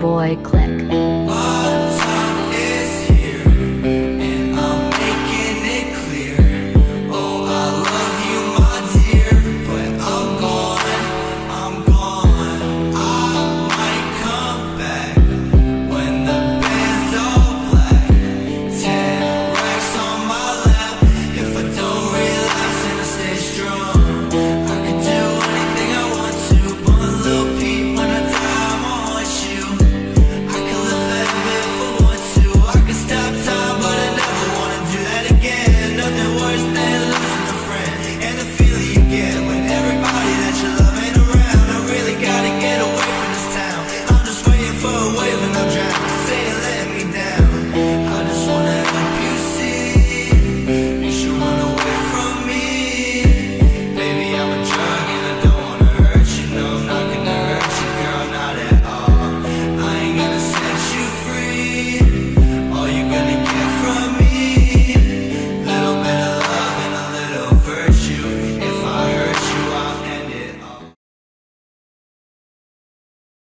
boy click.